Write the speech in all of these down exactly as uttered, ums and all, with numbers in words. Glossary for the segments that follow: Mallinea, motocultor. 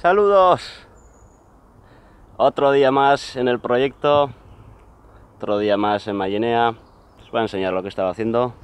Saludos, otro día más en el proyecto, otro día más en Mallinea. Os voy a enseñar lo que estaba haciendo.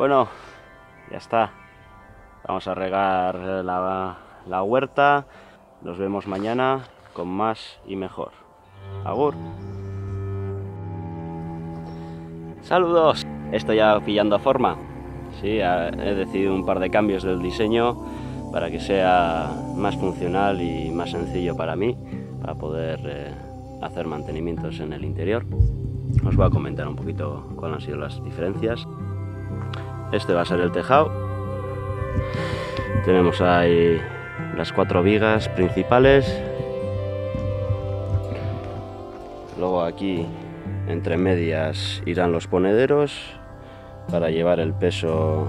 Bueno, ya está. Vamos a regar la, la huerta. Nos vemos mañana con más y mejor. Agur. Saludos. Estoy ya pillando forma. Sí, he decidido un par de cambios del diseño para que sea más funcional y más sencillo para mí, para poder eh, hacer mantenimientos en el interior. Os voy a comentar un poquito cuáles han sido las diferencias. Este va a ser el tejado. Tenemos ahí las cuatro vigas principales. Luego aquí, entre medias, irán los ponederos para llevar el peso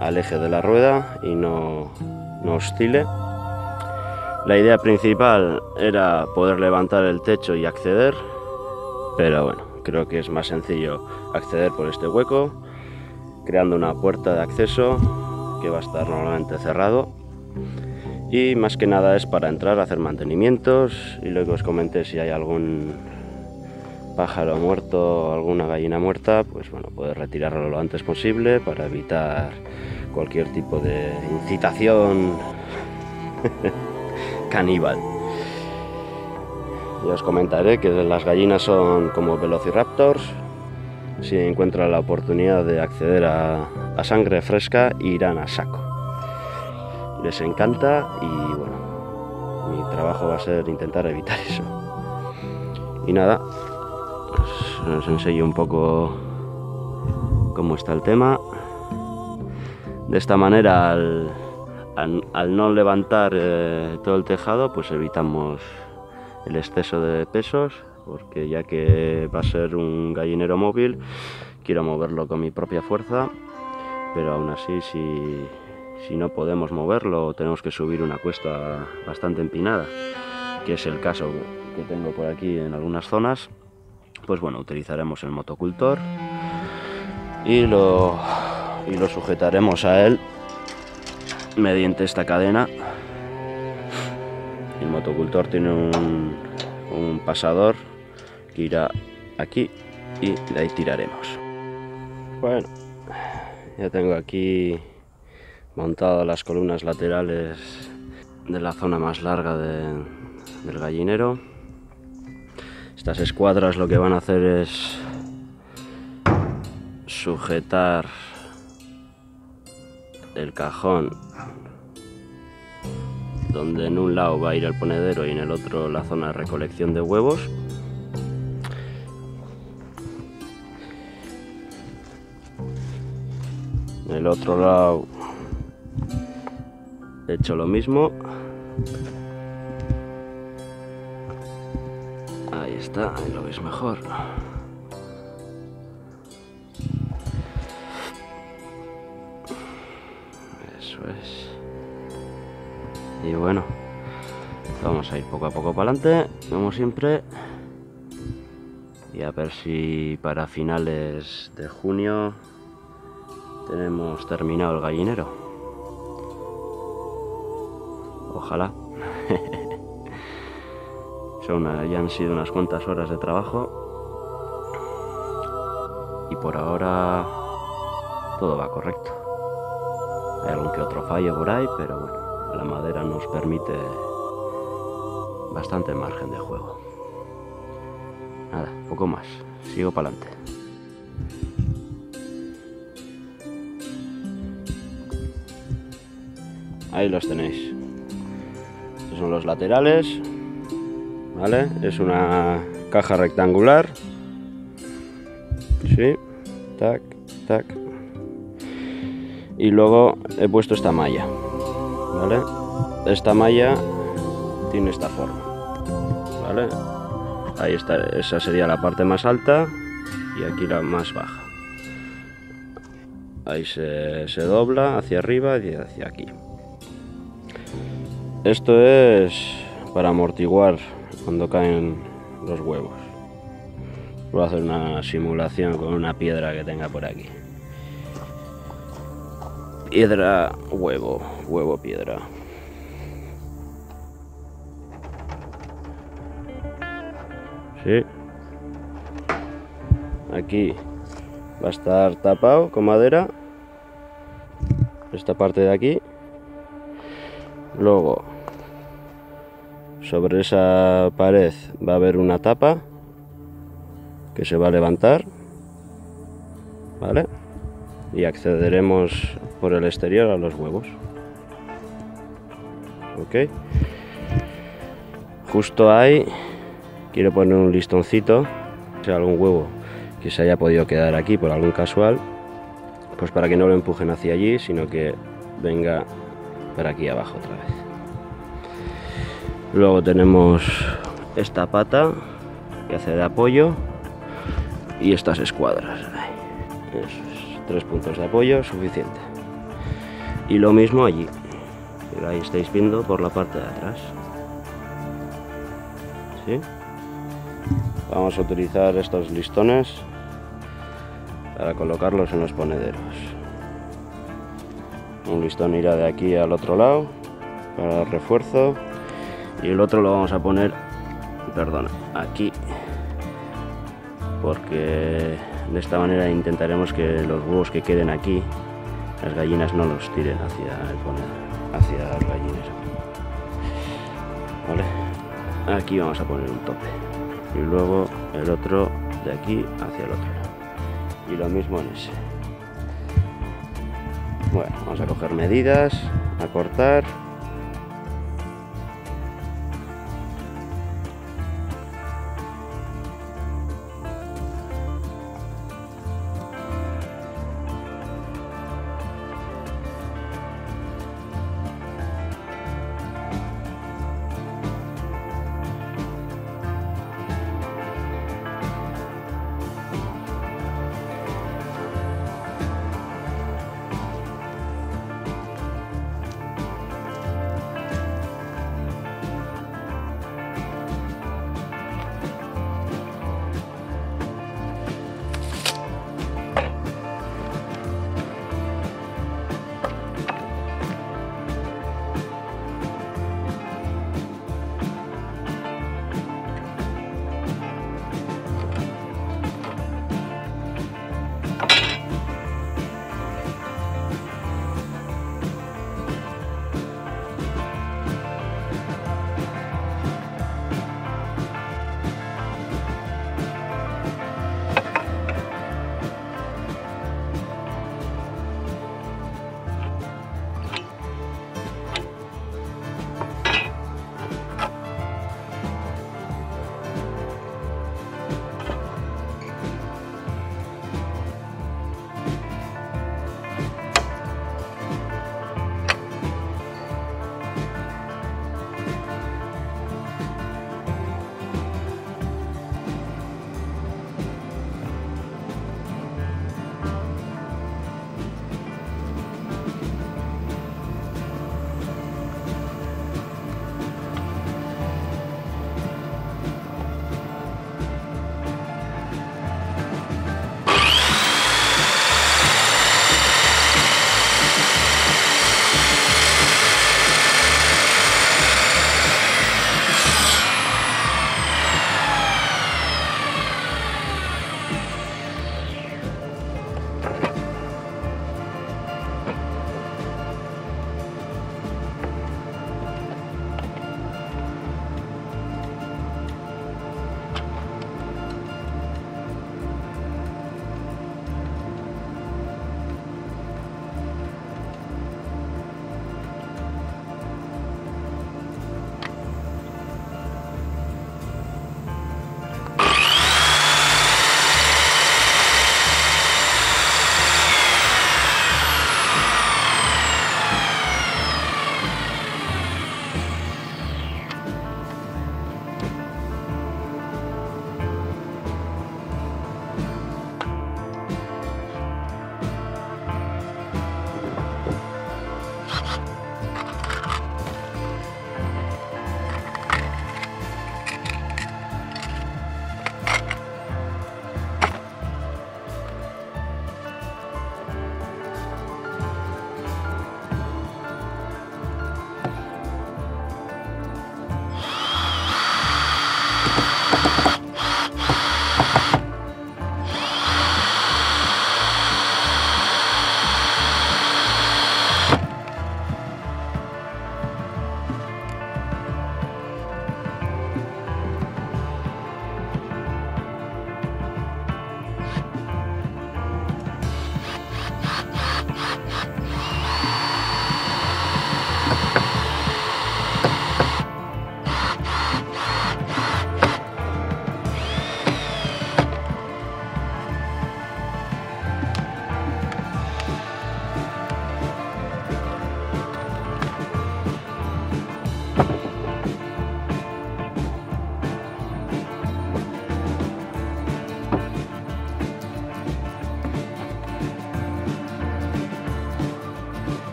al eje de la rueda y no, no oscile. La idea principal era poder levantar el techo y acceder, pero bueno, creo que es más sencillo acceder por este hueco, creando una puerta de acceso que va a estar normalmente cerrado. Y más que nada es para entrar a hacer mantenimientos, y luego os comenté si hay algún pájaro muerto, alguna gallina muerta, pues bueno, poder retirarlo lo antes posible para evitar cualquier tipo de incitación caníbal. Ya os comentaré que las gallinas son como velociraptors. Si encuentran la oportunidad de acceder a, a sangre fresca, irán a saco. Les encanta y bueno, mi trabajo va a ser intentar evitar eso. Y nada, os enseño un poco cómo está el tema. De esta manera, al, al, al no levantar eh, todo el tejado, pues evitamos el exceso de pesos, porque ya que va a ser un gallinero móvil, quiero moverlo con mi propia fuerza, pero aún así, si, si no podemos moverlo, tenemos que subir una cuesta bastante empinada, que es el caso que tengo por aquí en algunas zonas. Pues bueno, utilizaremos el motocultor y lo, y lo sujetaremos a él mediante esta cadena. El motocultor tiene un, un pasador que irá aquí y de ahí tiraremos. Bueno, ya tengo aquí montadas las columnas laterales de la zona más larga de, del gallinero. Estas escuadras lo que van a hacer es sujetar el cajón, donde en un lado va a ir el ponedero y en el otro la zona de recolección de huevos. En el otro lado he hecho lo mismo. Ahí está, ahí lo veis mejor. Eso es. Y bueno, vamos a ir poco a poco para adelante, como siempre. Y a ver si para finales de junio tenemos terminado el gallinero. Ojalá. Una, ya han sido unas cuantas horas de trabajo y por ahora todo va correcto. Hay algún que otro fallo por ahí, pero bueno, la madera nos permite bastante margen de juego. Nada, poco más, sigo para adelante. Ahí los tenéis. Estos son los laterales. ¿Vale? Es una caja rectangular. Sí, tac, tac. Y luego he puesto esta malla. ¿Vale? Esta malla tiene esta forma. ¿Vale? Ahí está, esa sería la parte más alta y aquí la más baja. Ahí se, se dobla hacia arriba y hacia aquí. Esto es para amortiguar cuando caen los huevos. Voy a hacer una simulación con una piedra que tenga por aquí. Piedra, huevo, huevo, piedra. Sí. Aquí va a estar tapado con madera esta parte de aquí, luego sobre esa pared va a haber una tapa que se va a levantar, ¿vale? Y accederemos por el exterior a los huevos. Ok, justo ahí quiero poner un listoncito, si algún huevo que se haya podido quedar aquí por algún casual, pues para que no lo empujen hacia allí, sino que venga para aquí abajo otra vez. Luego tenemos esta pata que hace de apoyo y estas escuadras. Esos tres puntos de apoyo suficiente. Y lo mismo allí, pero ahí estáis viendo por la parte de atrás. ¿Sí? Vamos a utilizar estos listones para colocarlos en los ponederos. Un listón irá de aquí al otro lado para dar refuerzo y el otro lo vamos a poner, perdona, aquí, porque de esta manera intentaremos que los huevos que queden aquí, las gallinas no los tiren hacia el ponedero, hacia las gallinas. ¿Vale? Aquí vamos a poner un tope y luego el otro de aquí hacia el otro lado. Y lo mismo en ese. Bueno, vamos a coger medidas, a cortar.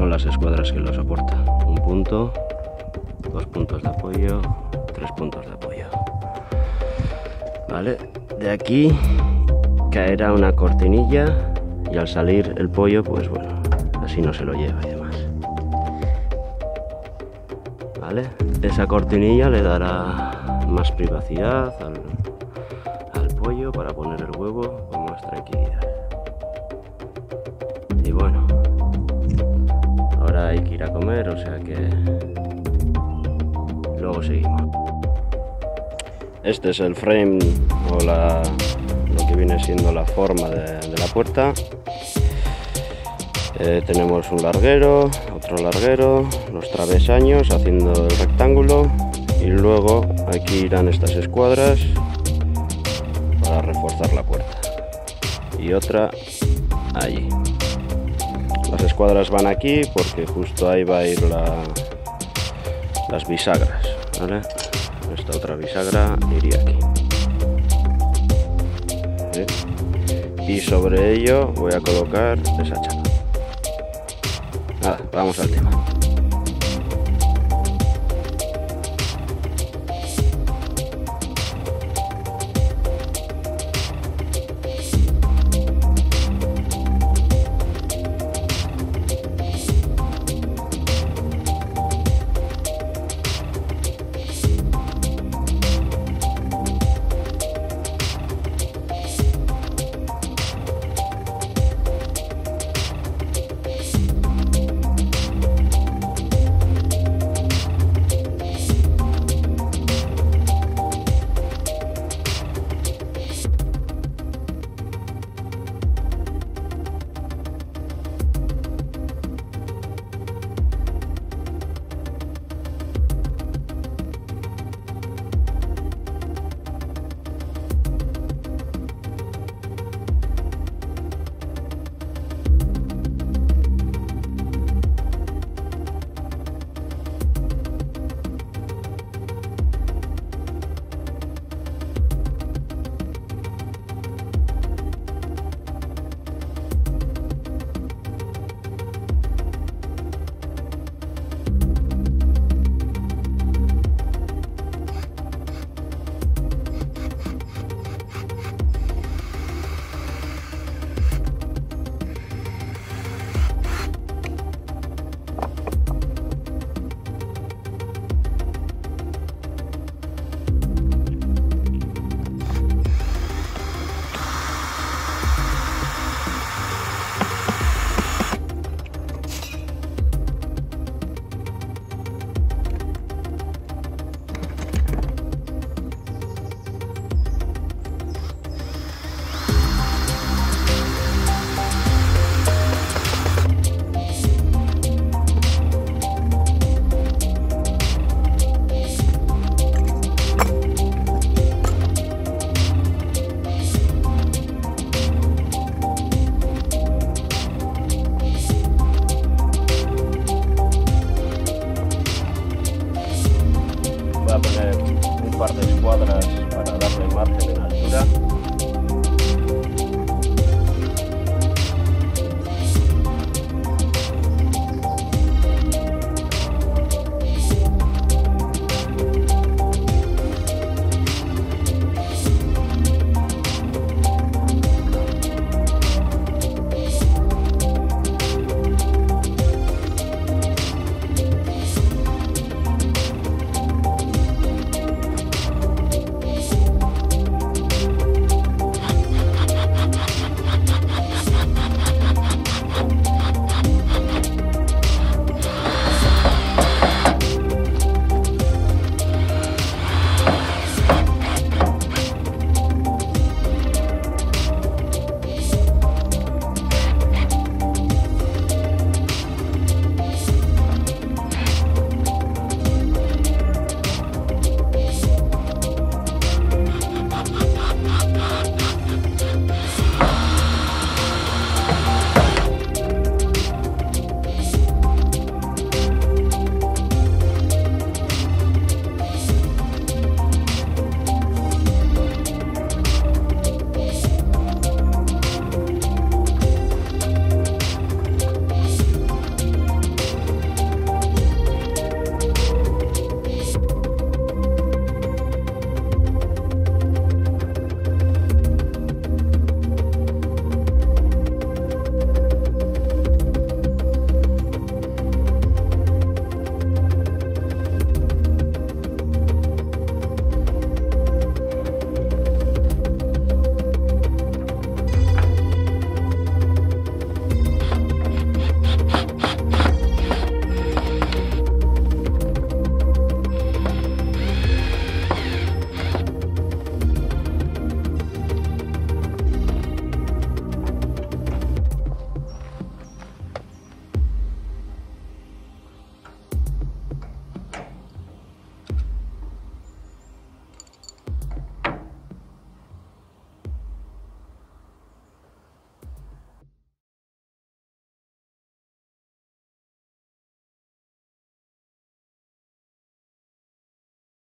son las escuadras que lo soportan. Un punto, dos puntos de apoyo, tres puntos de apoyo. Vale, de aquí caerá una cortinilla y al salir el pollo, pues bueno, así no se lo lleva y demás. Vale, esa cortinilla le dará más privacidad al, al pollo para poner el huevo con más tranquilidad. Y bueno, ahora hay que ir a comer, o sea que luego seguimos. Este es el frame o la, lo que viene siendo la forma de, de la puerta. Eh, tenemos un larguero, otro larguero, los travesaños haciendo el rectángulo y luego aquí irán estas escuadras para reforzar la puerta. Y otra allí. Las escuadras van aquí porque justo ahí va a ir la, las bisagras, ¿vale? Esta otra bisagra iría aquí. ¿Sí? Y sobre ello voy a colocar esa chapa. Nada, vamos al tema.